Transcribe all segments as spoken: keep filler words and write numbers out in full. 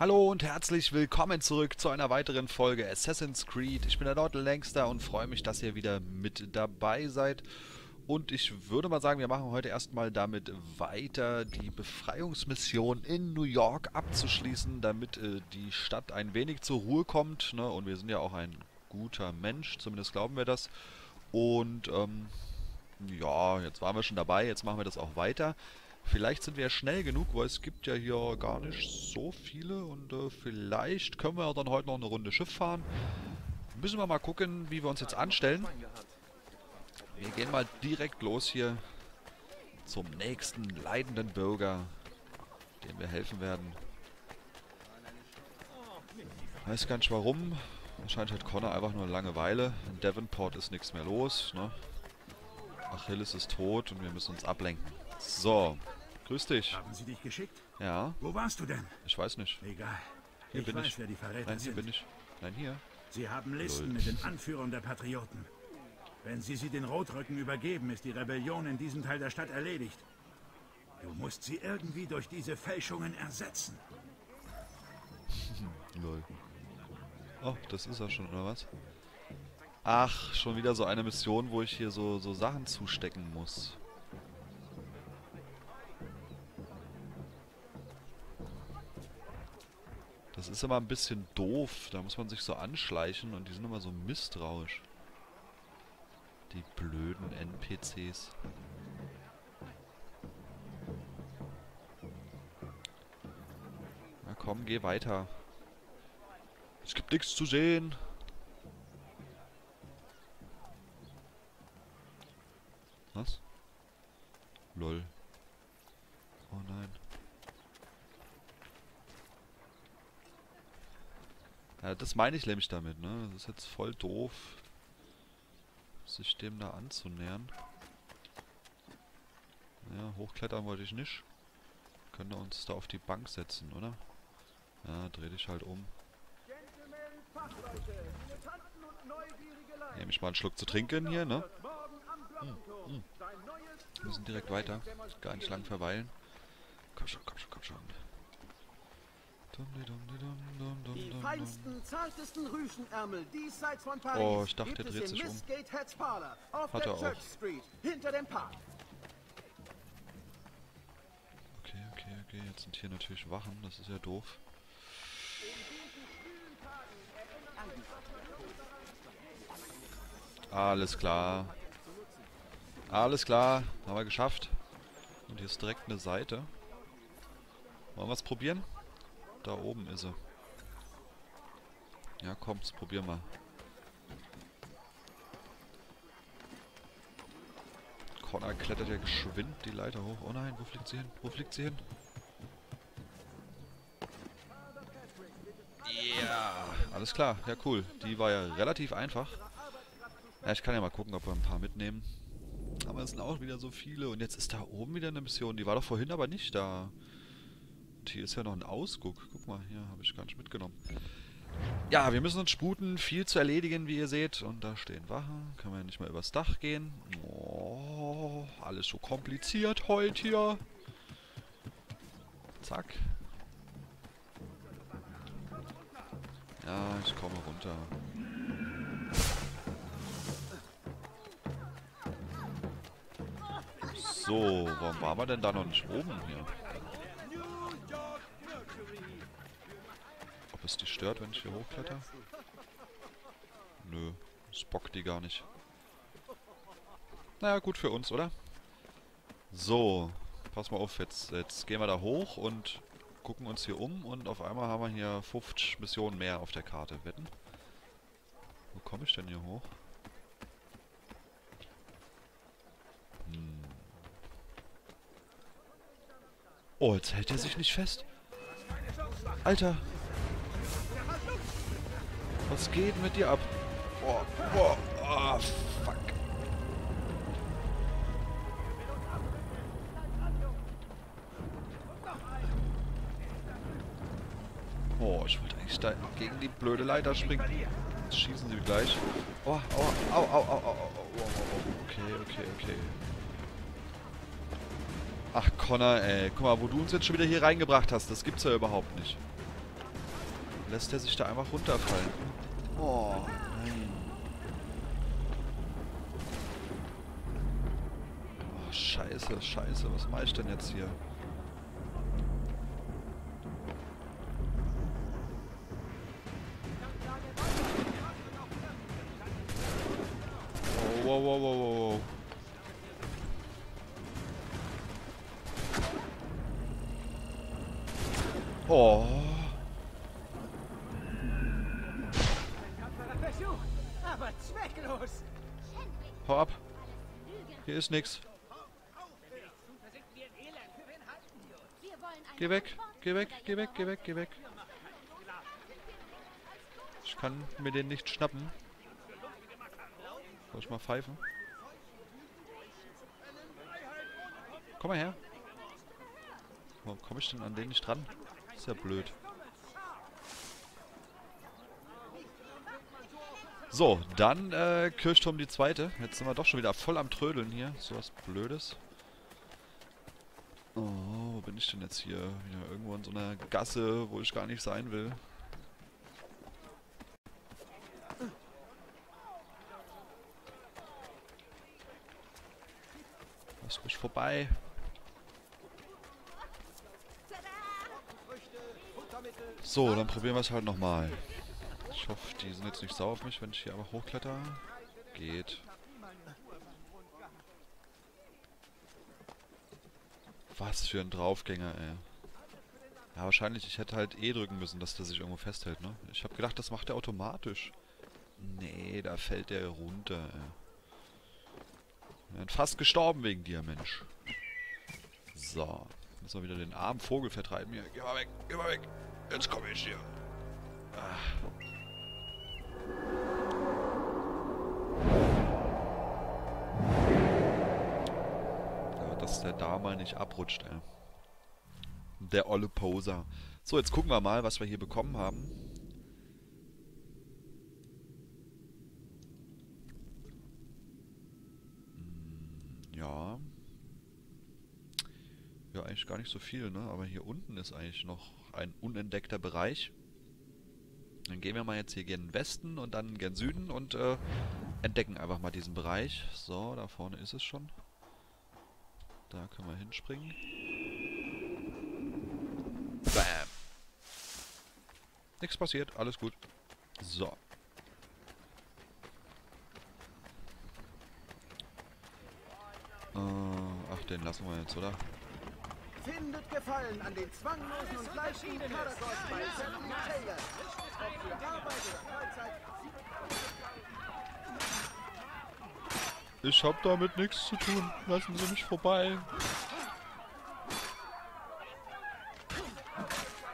Hallo und herzlich willkommen zurück zu einer weiteren Folge Assassin's Creed. Ich bin der Lord Langster und freue mich, dass ihr wieder mit dabei seid. Und ich würde mal sagen, wir machen heute erstmal damit weiter, die Befreiungsmission in New York abzuschließen, damit äh, die Stadt ein wenig zur Ruhe kommt, ne? Und wir sind ja auch ein guter Mensch, zumindest glauben wir das. Und ähm, ja, jetzt waren wir schon dabei, jetzt machen wir das auch weiter. Vielleicht sind wir schnell genug, weil es gibt ja hier gar nicht so viele und äh, vielleicht können wir dann heute noch eine Runde Schiff fahren. Müssen wir mal gucken, wie wir uns jetzt anstellen. Wir gehen mal direkt los hier zum nächsten leidenden Bürger, dem wir helfen werden. Weiß gar nicht warum. Wahrscheinlich hat Connor einfach nur Langeweile. In Davenport ist nichts mehr los, ne? Achilles ist tot und wir müssen uns ablenken. So, grüß dich. Haben Sie dich geschickt? Ja. Wo warst du denn? Ich weiß nicht. Egal. Hier ich bin weiß, ich. Wer die Verräter Nein, hier sind. bin ich. Nein, hier. Sie haben Listen Lol. mit den Anführern der Patrioten. Wenn Sie sie den Rotröcken übergeben, ist die Rebellion in diesem Teil der Stadt erledigt. Du musst sie irgendwie durch diese Fälschungen ersetzen. Lol. Oh, das ist er schon, oder was? Ach, schon wieder so eine Mission, wo ich hier so, so Sachen zustecken muss. Das ist immer ein bisschen doof. Da muss man sich so anschleichen und die sind immer so misstrauisch. Die blöden N P Cs. Na komm, geh weiter. Es gibt nichts zu sehen. Was? Lol. Oh nein. Ja, das meine ich nämlich damit, ne? Das ist jetzt voll doof, sich dem da anzunähern. Ja, hochklettern wollte ich nicht. Können wir uns da auf die Bank setzen, oder? Ja, dreh dich halt um. Nehme ich mal einen Schluck zu trinken hier, ne? Hm, hm. Wir müssen direkt weiter. Gar nicht lang verweilen. Komm schon, komm schon, komm schon. Die feinsten, zartesten Rüschenärmel diesseits von Paris. Oh, ich dachte, der dreht sich um. Hat er auch. Okay, okay, okay. Jetzt sind hier natürlich Wachen. Das ist ja doof. Alles klar. Alles klar. Haben wir geschafft. Und hier ist direkt eine Seite. Wollen wir es probieren? Da oben ist er. Ja, kommt's, probier mal. Connor klettert ja geschwind die Leiter hoch. Oh nein, wo fliegt sie hin? Wo fliegt sie hin? Ja, yeah. Alles klar. Ja, cool. Die war ja relativ einfach. Ja, ich kann ja mal gucken, ob wir ein paar mitnehmen. Aber es sind auch wieder so viele. Und jetzt ist da oben wieder eine Mission. Die war doch vorhin aber nicht da. Hier ist ja noch ein Ausguck. Guck mal, hier habe ich gar nicht mitgenommen. Ja, wir müssen uns sputen. Viel zu erledigen, wie ihr seht. Und da stehen Wachen. Können wir ja nicht mal übers Dach gehen. Oh, alles so kompliziert heute hier. Zack. Ja, ich komme runter. So, warum waren wir denn da noch nicht oben hier? Die stört, wenn ich hier hochkletter? Nö, das bockt die gar nicht. Naja, gut für uns, oder? So, pass mal auf, jetzt, jetzt gehen wir da hoch und gucken uns hier um und auf einmal haben wir hier fünfzig Missionen mehr auf der Karte. Wetten? Wo komme ich denn hier hoch? Hm. Oh, jetzt hält er sich nicht fest. Alter! Was geht mit dir ab? Boah, boah, oh, fuck. Oh, ich wollte eigentlich da gegen die blöde Leiter springen. Jetzt schießen sie gleich. Oh, au, au, au, au, au, au, au. Okay, okay, okay. Ach, Connor, ey. Guck mal, wo du uns jetzt schon wieder hier reingebracht hast. Das gibt's ja überhaupt nicht. lässt er sich da einfach runterfallen. Oh, nein. Oh, scheiße, scheiße, was mache ich denn jetzt hier? Oh, wow, wow, wow, wow, wow. Oh. Aber zwecklos. Hau ab. Hier ist nichts. Geh weg, geh weg, geh weg, geh weg, geh weg. Ich kann mir den nicht schnappen. Soll ich mal pfeifen? Komm mal her. Warum komme ich denn an den nicht dran? Ist ja blöd. So, dann äh, Kirchturm die zweite. Jetzt sind wir doch schon wieder voll am Trödeln hier. So was Blödes. Oh, wo bin ich denn jetzt hier? Ja, irgendwo in so einer Gasse, wo ich gar nicht sein will. Lass mich vorbei. So, dann probieren wir es halt nochmal. Ich hoffe, die sind jetzt nicht sauer auf mich, wenn ich hier einfach hochkletter. Geht. Was für ein Draufgänger, ey. Ja, wahrscheinlich, ich hätte halt E drücken müssen, dass der sich irgendwo festhält, ne? Ich habe gedacht, das macht er automatisch. Nee, da fällt der runter, ey. Ich bin fast gestorben wegen dir, Mensch. So. Müssen wir wieder den armen Vogel vertreiben hier. Geh mal weg, geh mal weg. Jetzt komme ich hier. Ach. Ja, dass der da mal nicht abrutscht, ey. Der olle Poser. So, jetzt gucken wir mal, was wir hier bekommen haben. Hm, ja. Ja, eigentlich gar nicht so viel, ne? Aber hier unten ist eigentlich noch ein unentdeckter Bereich. Dann gehen wir mal jetzt hier gen Westen und dann gen Süden und äh, entdecken einfach mal diesen Bereich. So, da vorne ist es schon. Da können wir hinspringen. Bam! Nichts passiert, alles gut. So. Äh, ach, den lassen wir jetzt, oder? Findet Gefallen an den zwanglosen und leichten Mördergoldmeißeln und Trägern. Ob für Arbeit oder Freizeit. Ich hab damit nichts zu tun. Lassen Sie mich vorbei.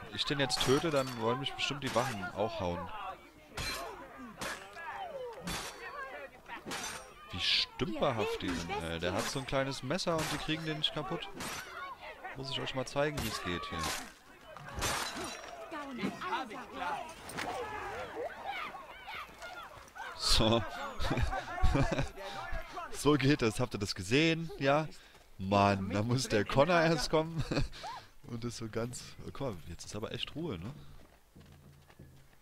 Wenn ich den jetzt töte, dann wollen mich bestimmt die Wachen auch hauen. Wie stümperhaft die sind. Äh, der hat so ein kleines Messer und die kriegen den nicht kaputt. Muss ich euch mal zeigen, wie es geht hier. So. So geht das. Habt ihr das gesehen? Ja. Mann, da muss der Connor erst kommen. Und ist so ganz... Oh, guck mal, jetzt ist aber echt Ruhe, ne?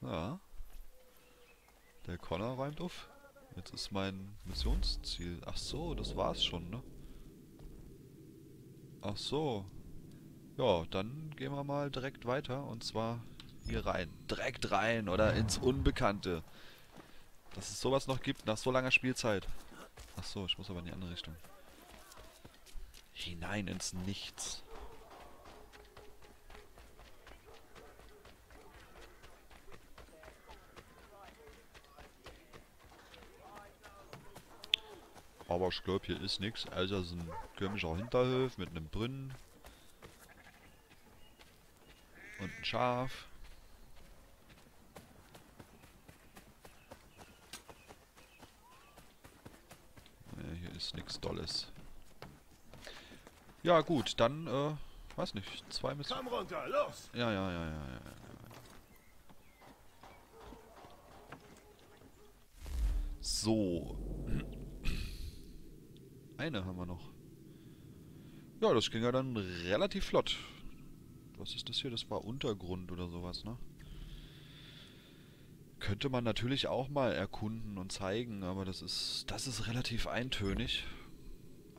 Ja. Der Connor räumt auf. Jetzt ist mein Missionsziel. Ach so, das war's schon, ne? Ach so. Ja, dann gehen wir mal direkt weiter und zwar hier rein. Direkt rein oder ins Unbekannte. Dass es sowas noch gibt nach so langer Spielzeit. Ach so, ich muss aber in die andere Richtung. Hinein ins Nichts. Aber ich glaube, hier ist nichts, also so ein komischer Hinterhof mit einem Brunnen. Und ein Schaf. Ja, hier ist nichts Dolles. Ja gut, dann, äh, weiß nicht, zwei Missionen. Komm runter, los! Ja, ja, ja, ja, ja. So. Eine haben wir noch. Ja, das ging ja dann relativ flott. Was ist das hier? Das war Untergrund oder sowas, ne? könnte man natürlich auch mal erkunden und zeigen, aber das ist, das ist relativ eintönig.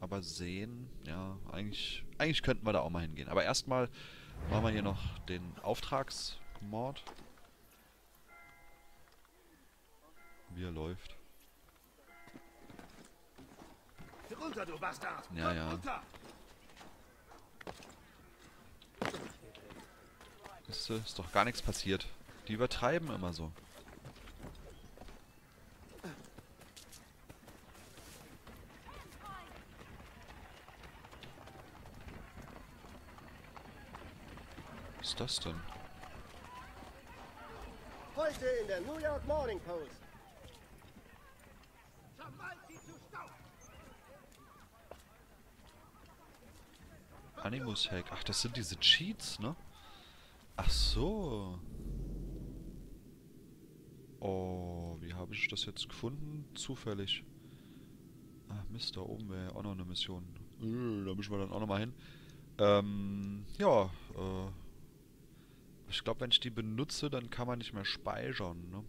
Aber sehen, ja, eigentlich, eigentlich könnten wir da auch mal hingehen. Aber erstmal machen wir hier noch den Auftragsmord. Wie er läuft. Runter, du Bastard! Ja, ja. Ist, ist doch gar nichts passiert. Die übertreiben immer so. Was ist das denn? Heute in der New York Morning Post. Animus Hack. Ach, das sind diese Cheats, ne? Ach so. Oh, wie habe ich das jetzt gefunden? Zufällig. Ach Mist, da oben wäre ja auch noch eine Mission. Äh, da müssen wir dann auch nochmal hin. Ähm, ja, äh. Ich glaube, wenn ich die benutze, dann kann man nicht mehr speichern, ne?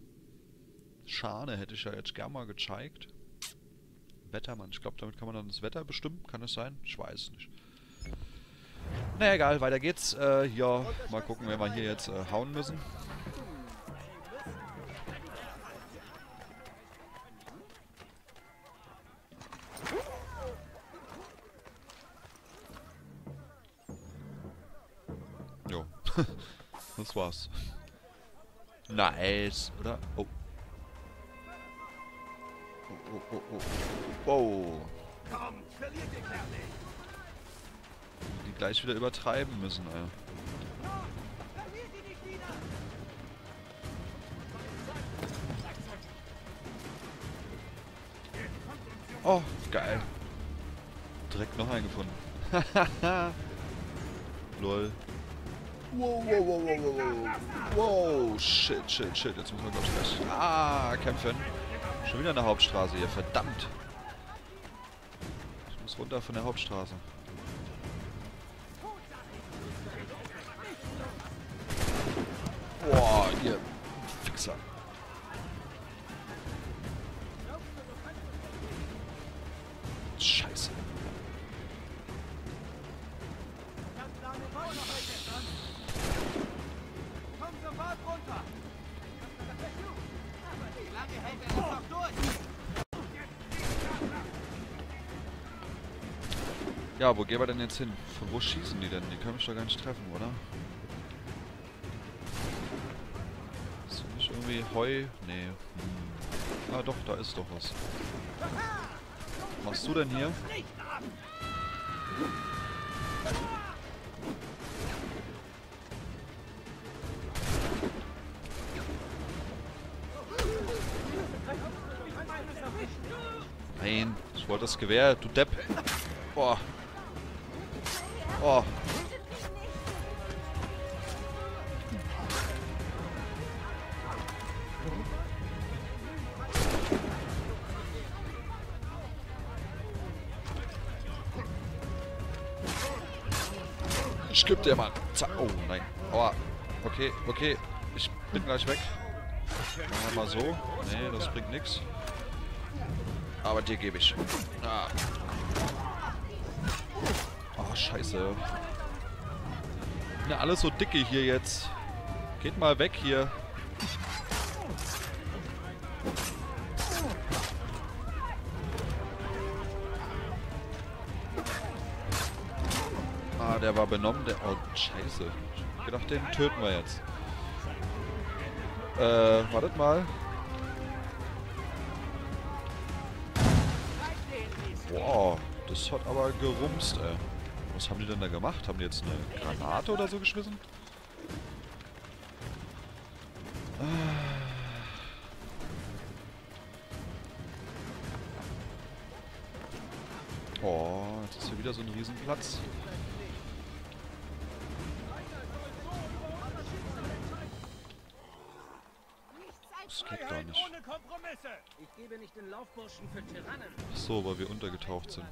Schade, hätte ich ja jetzt gerne mal gezeigt. Wettermann. Ich glaube, damit kann man dann das Wetter bestimmen. Kann das sein? Ich weiß nicht. Naja, egal, weiter geht's. Äh, ja, mal gucken, wen wir hier jetzt äh, hauen müssen. Jo, das war's. Nice, oder? Oh. Oh, oh, oh, oh. Oh. Komm, verliert ihr Kerl nicht. Die gleich wieder übertreiben müssen, Alter. Oh, geil. Direkt noch einen gefunden. Hahaha. Lol. Wow, wow, wow, wow, wow. Wow, shit, shit, shit. Jetzt müssen wir, glaube ich, gleich. Ah, kämpfen. Schon wieder eine Hauptstraße hier, verdammt. Ich muss runter von der Hauptstraße. Boah, ihr Fixer. Scheiße. Komm sofort runter. Wie lange hält er das noch durch? Ja, wo gehen wir denn jetzt hin? Von wo schießen die denn? Die können mich doch gar nicht treffen, oder? Heu? Nee. Hm. Ah doch, da ist doch was. Was machst du denn hier? Nein, ich wollte das Gewehr, du Depp. Boah. Boah. Gibt der Mann. Zack. Oh nein. Aua. Okay, okay. Ich bin gleich weg. Machen wir mal so. Nee, das bringt nichts. Aber dir gebe ich. Ah. Oh, scheiße. Na, alles so dicke hier jetzt. Geht mal weg hier. Der war benommen, der... Oh, scheiße. Ich hab gedacht, den töten wir jetzt. Äh, wartet mal. Wow, das hat aber gerumst, ey. Was haben die denn da gemacht? Haben die jetzt eine Granate oder so geschmissen? Ah. Oh, jetzt ist hier wieder so ein Riesenplatz. Das geht gar nicht. Ach so, weil wir untergetaucht sind.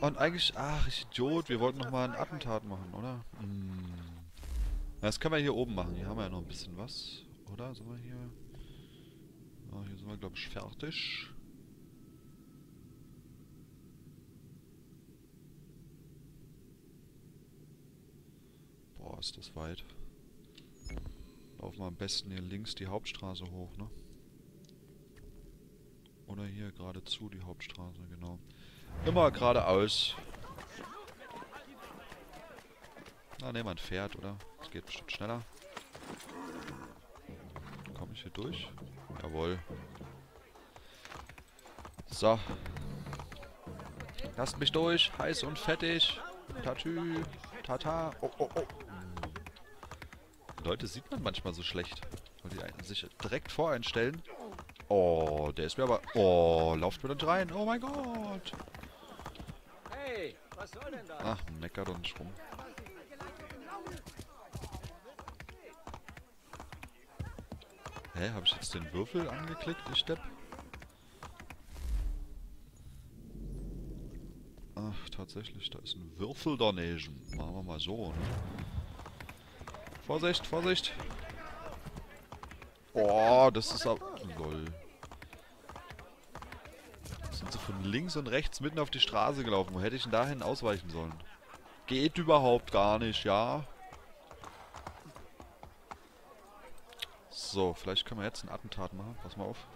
Und eigentlich, ach, ich Idiot, wir wollten nochmal ein Attentat machen, oder? Hm. Das können wir hier oben machen, hier haben wir ja noch ein bisschen was. oder? Sind wir hier? Ja, hier sind wir, glaube ich, fertig. Boah, ist das weit. Laufen wir am besten hier links die Hauptstraße hoch, ne? Oder hier geradezu die Hauptstraße, genau. Immer geradeaus. Na, ne, man fährt, oder? Das geht bestimmt schneller. Komme ich hier durch? Jawohl. So. Lasst mich durch. Heiß und fettig. Tatü. Tata. Oh, oh, oh. Leute sieht man manchmal so schlecht. Weil die sich direkt voreinstellen. Oh, der ist mir aber... Oh, lauft mir dann rein. Oh mein Gott. Hey, was soll denn das? Ach, meckert doch nicht rum. Hä, hab ich jetzt den Würfel angeklickt, ich Depp? Ach, tatsächlich, da ist ein Würfel daneben. Machen wir mal so, ne? Vorsicht, Vorsicht! Oh, das ist aber... Lol. Sind sie von links und rechts mitten auf die Straße gelaufen. Wo hätte ich denn dahin ausweichen sollen? Geht überhaupt gar nicht, ja? So, vielleicht können wir jetzt ein Attentat machen. Pass mal auf.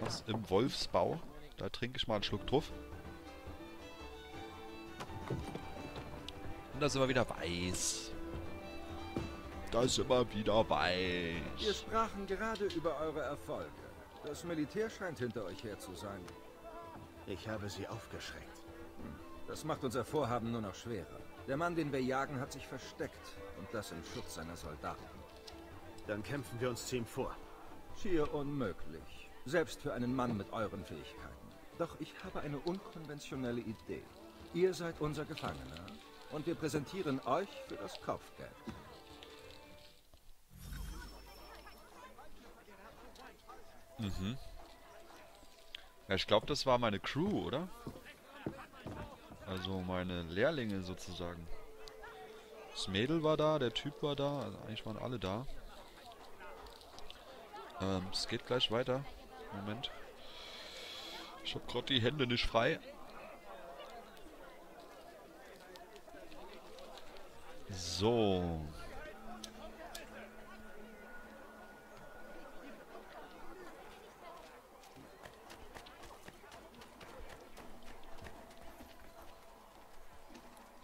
Was im Wolfsbau? Da trinke ich mal einen Schluck drauf. Und da sind wir wieder weiß. Da sind wir wieder weiß. Wir sprachen gerade über eure Erfolge. Das Militär scheint hinter euch her zu sein. Ich habe sie aufgeschreckt. Das macht unser Vorhaben nur noch schwerer. Der Mann, den wir jagen, hat sich versteckt. Und das im Schutz seiner Soldaten. Dann kämpfen wir uns zu ihm vor. Schier unmöglich. Selbst für einen Mann mit euren Fähigkeiten. Doch ich habe eine unkonventionelle Idee. Ihr seid unser Gefangener. Und wir präsentieren euch für das Kopfgeld. Mhm. Ja, ich glaube, das war meine Crew, oder? Also meine Lehrlinge sozusagen. Das Mädel war da, der Typ war da. Also eigentlich waren alle da. Ähm, es geht gleich weiter. Moment. Ich hab grad die Hände nicht frei. So.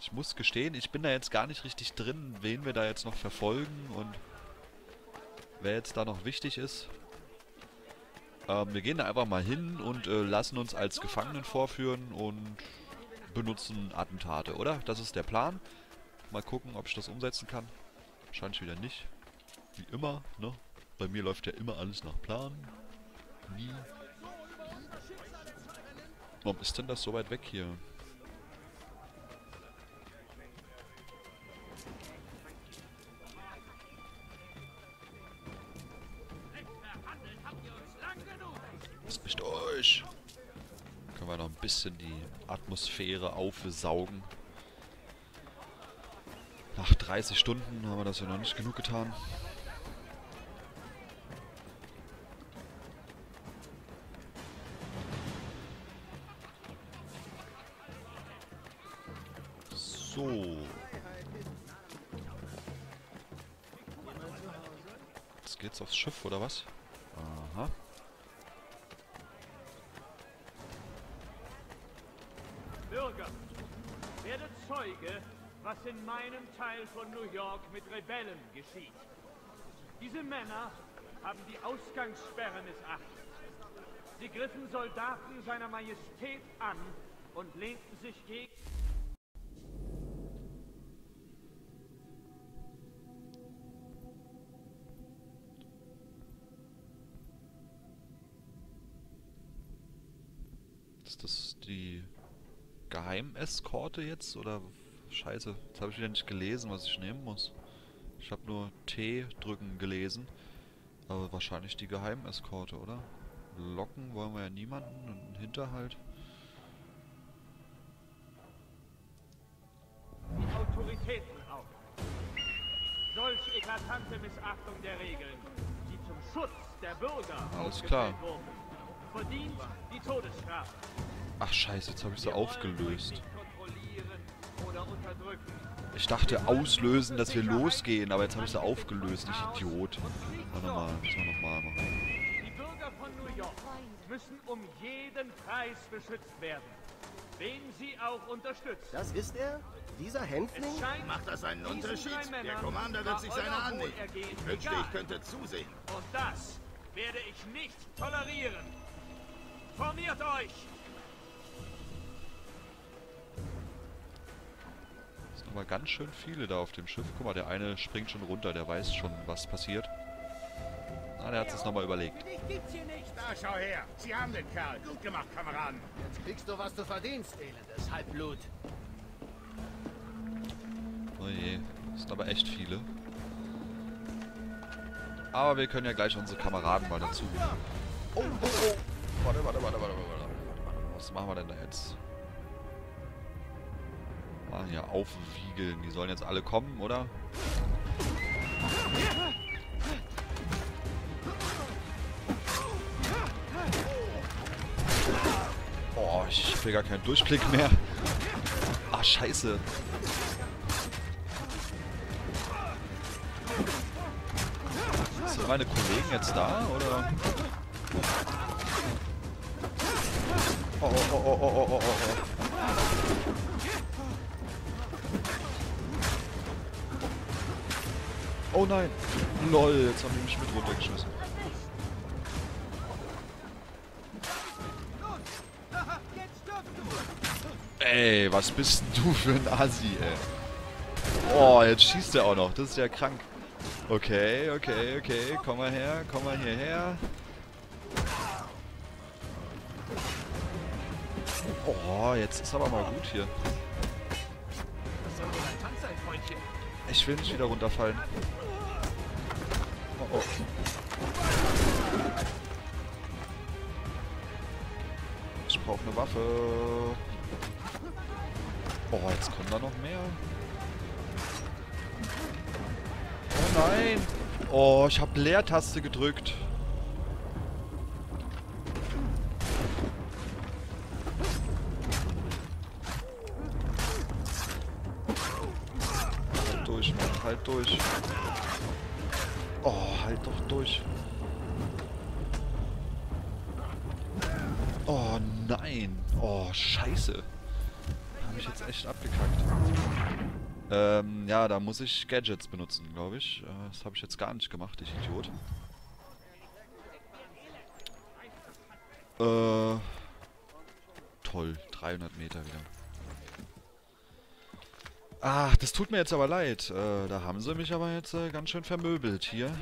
Ich muss gestehen, ich bin da jetzt gar nicht richtig drin, wen wir da jetzt noch verfolgen und... Wer jetzt da noch wichtig ist. Ähm, wir gehen da einfach mal hin und äh, lassen uns als Gefangenen vorführen und benutzen Attentate, oder? Das ist der Plan. Mal gucken, ob ich das umsetzen kann. Wahrscheinlich wieder nicht. Wie immer, ne? Bei mir läuft ja immer alles nach Plan. Nie. Warum ist denn das so weit weg hier? Bisschen die Atmosphäre aufsaugen. Nach dreißig Stunden haben wir das ja noch nicht genug getan. So. Jetzt geht's aufs Schiff, oder was? Aha. Was in meinem Teil von New York mit Rebellen geschieht. Diese Männer haben die Ausgangssperre missachtet. Sie griffen Soldaten seiner Majestät an und lehnten sich gegen... Ist das die Geheimeskorte jetzt, oder... Scheiße, jetzt habe ich wieder nicht gelesen, was ich nehmen muss. Ich habe nur T drücken gelesen. Aber wahrscheinlich die Geheimeskorte, oder? Locken wollen wir ja niemanden und einen Hinterhalt. Die Autoritäten auf. Soll solch eklatante Missachtung der Regeln, die zum Schutz der Bürger ausgestellt wurden, verdient die Todesstrafe. Ach scheiße, jetzt habe ich so aufgelöst. Ich dachte auslösen, dass wir losgehen, aber jetzt habe ich sie aufgelöst, ich Idiot. Warte mal, müssen wir nochmal machen. Die Bürger von New York müssen um jeden Preis beschützt werden, wen sie auch unterstützen. Das ist er? Dieser Hänfling? Macht das einen Unterschied? Der Commander wird sich seiner annehmen. Ich wünschte, ich könnte zusehen. Und das werde ich nicht tolerieren. Formiert euch! Mal ganz schön viele da auf dem Schiff. Guck mal, der eine springt schon runter, der weiß schon, was passiert. Ah, der hat es nochmal überlegt. Da, schau her. Sie haben den Kerl. Gut gemacht, Kameraden. Jetzt kriegst du, was du verdienst, elendes Halbblut. Oh je, das sind aber echt viele. Aber wir können ja gleich unsere Kameraden mal dazu holen. Oh, oh, oh. Warte, warte, warte, warte, warte. Was machen wir denn da jetzt? Ah, hier aufwiegeln. Die sollen jetzt alle kommen, oder? Oh, ich kriege gar keinen Durchblick mehr. Ah, scheiße. Sind meine Kollegen jetzt da, oder? Oh, oh, oh, oh, oh, oh, oh. Oh nein! Lol, jetzt haben die mich mit runtergeschossen. Ey, was bist du für ein Assi, ey? Oh, jetzt schießt er auch noch. Das ist ja krank. Okay, okay, okay. Komm mal her, komm mal hierher. Oh, jetzt ist aber mal gut hier. Das soll wohl ein Tanz sein, Freundchen. Ich will nicht wieder runterfallen. Oh, oh. Ich brauche eine Waffe. Oh, jetzt kommen da noch mehr. Oh nein! Oh, ich habe Leertaste gedrückt. Halt durch. Oh, halt doch durch. Oh nein. Oh, scheiße. Habe ich jetzt echt abgekackt. Ähm, ja, da muss ich Gadgets benutzen, glaube ich. Das habe ich jetzt gar nicht gemacht, ich Idiot. Äh. Toll, dreihundert Meter wieder. Ach, das tut mir jetzt aber leid. Äh, da haben sie mich aber jetzt äh, ganz schön vermöbelt hier.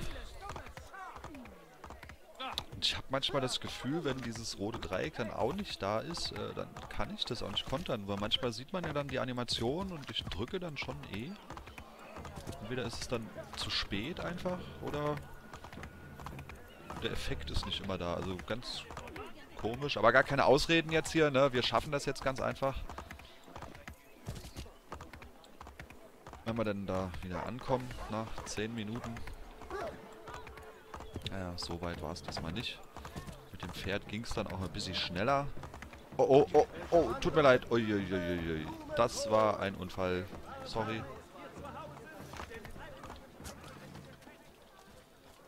Und ich habe manchmal das Gefühl, wenn dieses rote Dreieck dann auch nicht da ist, äh, dann kann ich das auch nicht kontern. Weil manchmal sieht man ja dann die Animation und ich drücke dann schon eh. Entweder ist es dann zu spät einfach oder der Effekt ist nicht immer da. Also ganz komisch. Aber gar keine Ausreden jetzt hier, ne? Wir schaffen das jetzt ganz einfach. Wenn wir denn da wieder ankommen, nach zehn Minuten. Naja, so weit war es diesmal nicht. Mit dem Pferd ging es dann auch ein bisschen schneller. Oh, oh, oh, oh, tut mir leid. Uiuiuiui. Das war ein Unfall. Sorry.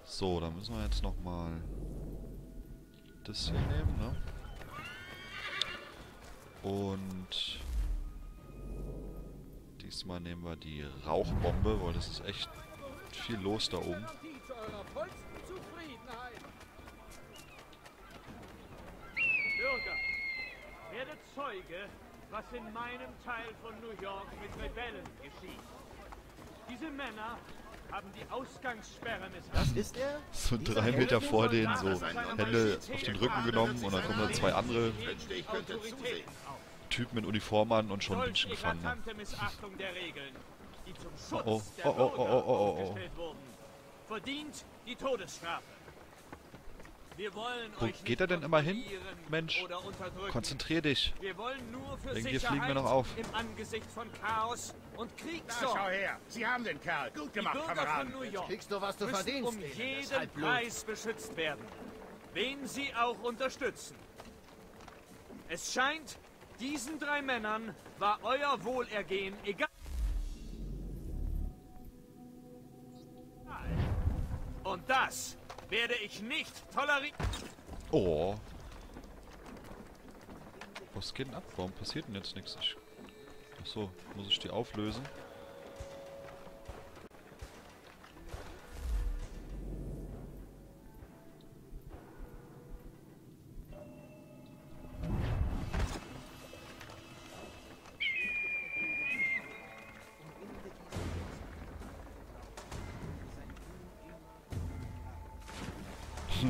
So, dann müssen wir jetzt nochmal das hier nehmen, ne? Und diesmal nehmen wir die Rauchbombe, weil das ist echt viel los da oben. Bürger, werdet Zeuge, was in meinem Teil von New York mit Rebellen geschieht. Diese Männer haben die Ausgangssperre missachtet. Das ist er? So drei Meter vor denen, so Hände auf den Rücken genommen und dann kommen da zwei andere Typen in Uniform an und schon bin ich gefangen. Oh, oh, oh, oh, oh, oh, oh, oh. Verdient die Todesstrafe. Wo geht er denn immer hin? Mensch, konzentrier dich. Irgendwie fliegen wir noch auf. Im Angesicht von Chaos und Kriegssorgen. Schau her, Sie haben den Kerl. Gut gemacht, Kameraden. Jetzt kriegst du, was du verdienst. Um jeden Preis beschützt werden. Wen Sie auch unterstützen. Es scheint, diesen drei Männern war euer Wohlergehen egal. Und das werde ich nicht tolerieren. Oh. Was geht denn ab? Warum passiert denn jetzt nichts? Ich... Achso, muss ich die auflösen?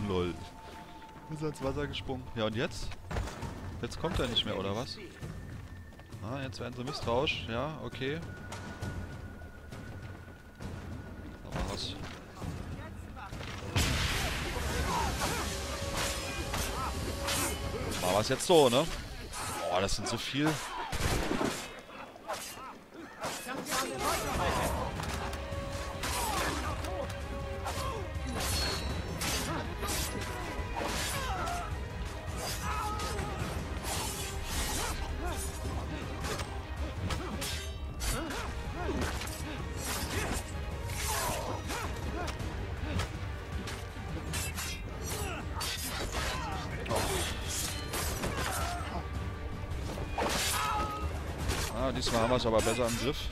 Lol. Wir sind ins Wasser gesprungen. Ja, und jetzt? Jetzt kommt er nicht mehr, oder was? Ah, jetzt werden sie misstrauisch. Ja, okay. Aber was? War was jetzt so, ne? Boah, das sind so viel. Diesmal haben wir es aber besser im Griff.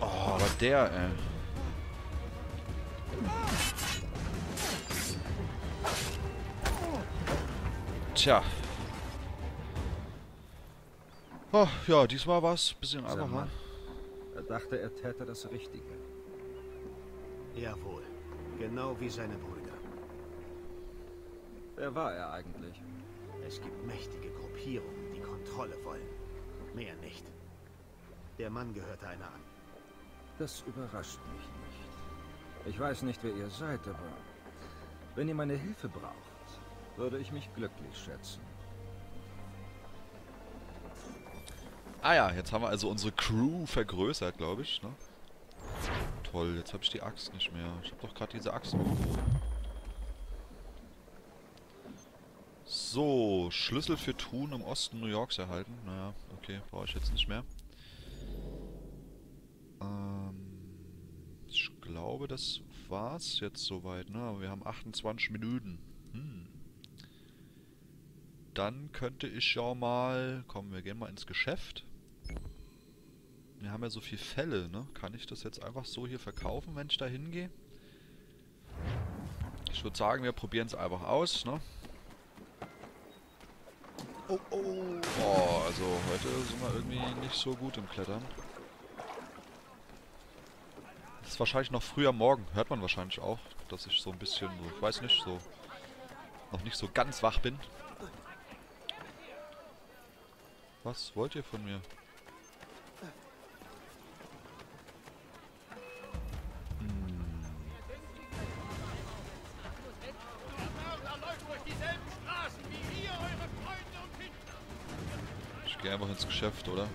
Oh, aber der, ey. Tja. Oh, ja, diesmal war es ein bisschen einfacher. Er dachte, er täte das Richtige. Jawohl. Genau wie seine Brüder. Wer war er eigentlich? Es gibt mächtige Gruppierungen, die Kontrolle wollen. Mehr nicht. Der Mann gehörte einer an. Das überrascht mich nicht. Ich weiß nicht, wer ihr seid, aber... Wenn ihr meine Hilfe braucht, würde ich mich glücklich schätzen. Ah ja, jetzt haben wir also unsere Crew vergrößert, glaube ich, ne? Toll, jetzt habe ich die Axt nicht mehr. Ich habe doch gerade diese Axt aufgehoben. So, Schlüssel für Truhen im Osten New Yorks erhalten. Naja, okay, brauche ich jetzt nicht mehr. Ähm, ich glaube, das war's jetzt soweit, ne? Wir haben achtundzwanzig Minuten. Hm. Dann könnte ich ja mal... Komm, wir gehen mal ins Geschäft. Wir haben ja so viele Fälle, ne? Kann ich das jetzt einfach so hier verkaufen, wenn ich da hingehe? Ich würde sagen, wir probieren es einfach aus, ne? Oh, oh, oh. Also, heute sind wir irgendwie nicht so gut im Klettern. Es ist wahrscheinlich noch früh am Morgen. Hört man wahrscheinlich auch, dass ich so ein bisschen, so, ich weiß nicht, so... noch nicht so ganz wach bin. Was wollt ihr von mir? Ich gehe einfach ins Geschäft, oder?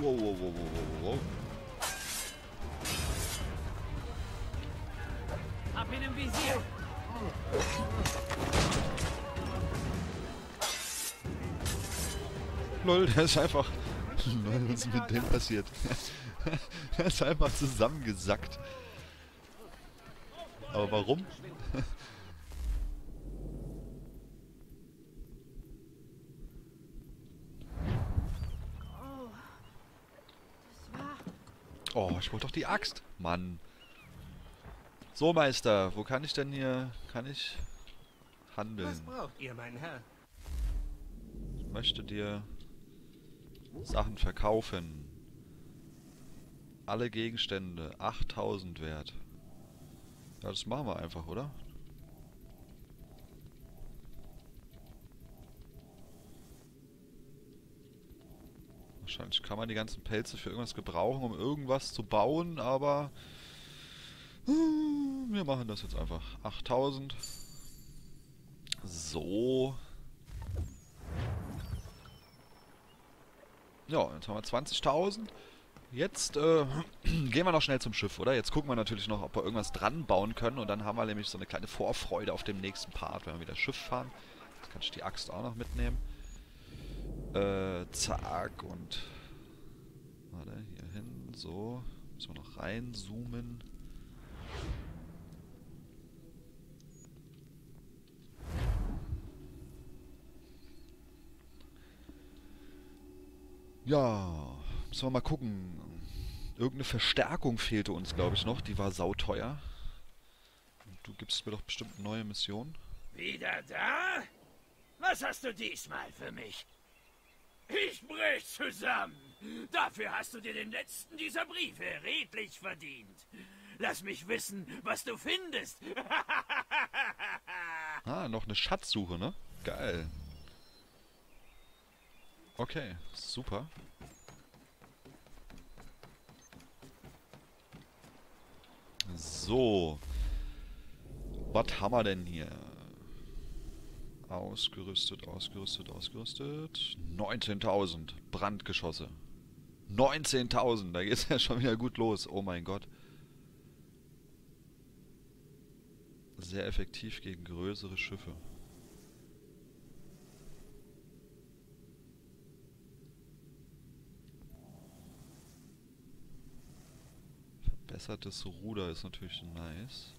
Wow, wow, wow, wow, wow. Ab in den Visier. Lol, der ist einfach... Lol, was ist mit dem passiert? Er ist einfach zusammengesackt. Aber warum? Oh, ich wollte doch die Axt. Mann. So, Meister, wo kann ich denn hier... Kann ich... handeln? Was braucht ihr, mein Herr? Ich möchte dir... Sachen verkaufen. Alle Gegenstände, achttausend wert. Ja, das machen wir einfach, oder? Wahrscheinlich kann man die ganzen Pelze für irgendwas gebrauchen, um irgendwas zu bauen, aber wir machen das jetzt einfach. achttausend. So. Ja, jetzt haben wir zwanzigtausend. Jetzt äh, gehen wir noch schnell zum Schiff, oder? Jetzt gucken wir natürlich noch, ob wir irgendwas dran bauen können. Und dann haben wir nämlich so eine kleine Vorfreude auf dem nächsten Part, wenn wir wieder Schiff fahren. Jetzt kann ich die Axt auch noch mitnehmen. Äh, zack und... Warte, hier hin, so. Müssen wir noch reinzoomen. Ja, müssen wir mal gucken. Irgendeine Verstärkung fehlte uns, glaube ich, noch. Die war sauteuer. Und du gibst mir doch bestimmt eine neue Mission. Wieder da? Was hast du diesmal für mich? Ich brech zusammen. Dafür hast du dir den letzten dieser Briefe redlich verdient. Lass mich wissen, was du findest. Ah, noch eine Schatzsuche, ne? Geil. Okay, super. So. Was haben wir denn hier? Ausgerüstet, ausgerüstet, ausgerüstet. neunzehntausend Brandgeschosse. neunzehntausend, da geht's ja schon wieder gut los. Oh mein Gott. Sehr effektiv gegen größere Schiffe. Verbessertes Ruder ist natürlich nice.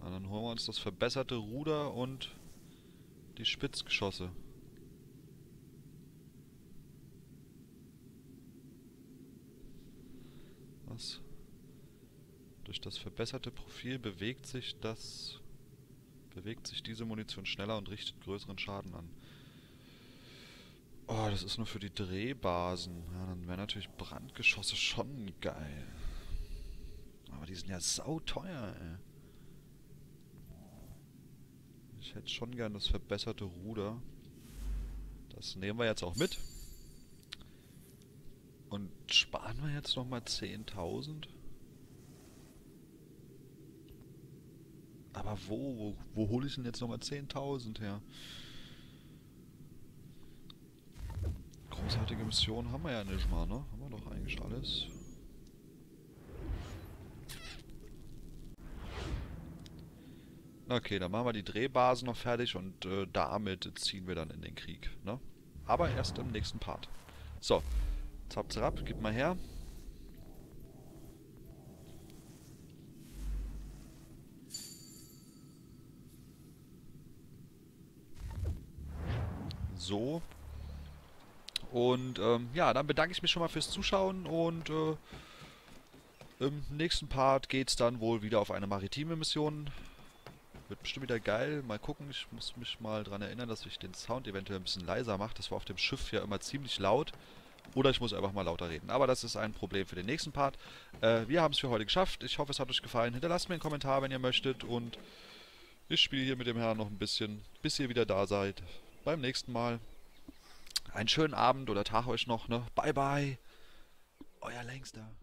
Und dann holen wir uns das verbesserte Ruder und die Spitzgeschosse. Was? Durch das verbesserte Profil bewegt sich das... bewegt sich diese Munition schneller und richtet größeren Schaden an. Oh, das ist nur für die Drehbasen. Ja, dann wären natürlich Brandgeschosse schon geil. Aber die sind ja sauteuer, ey. Ich hätte schon gern das verbesserte Ruder. Das nehmen wir jetzt auch mit. Und sparen wir jetzt nochmal zehntausend. Aber wo, wo, wo hole ich denn jetzt nochmal zehntausend her? Großartige Mission haben wir ja nicht mal, ne? Haben wir doch eigentlich alles. Okay, dann machen wir die Drehbasen noch fertig und äh, damit ziehen wir dann in den Krieg, ne? Aber erst im nächsten Part. So, zapp, zapp, gib mal her. So. Und ähm, ja, dann bedanke ich mich schon mal fürs Zuschauen und äh, im nächsten Part geht's dann wohl wieder auf eine maritime Mission. Wird bestimmt wieder geil. Mal gucken, ich muss mich mal dran erinnern, dass ich den Sound eventuell ein bisschen leiser mache. Das war auf dem Schiff ja immer ziemlich laut. Oder ich muss einfach mal lauter reden. Aber das ist ein Problem für den nächsten Part. Äh, wir haben es für heute geschafft. Ich hoffe, es hat euch gefallen. Hinterlasst mir einen Kommentar, wenn ihr möchtet. Und ich spiele hier mit dem Herrn noch ein bisschen, bis ihr wieder da seid. Beim nächsten Mal. Einen schönen Abend oder Tag euch noch, ne? Bye, bye. Euer Langster.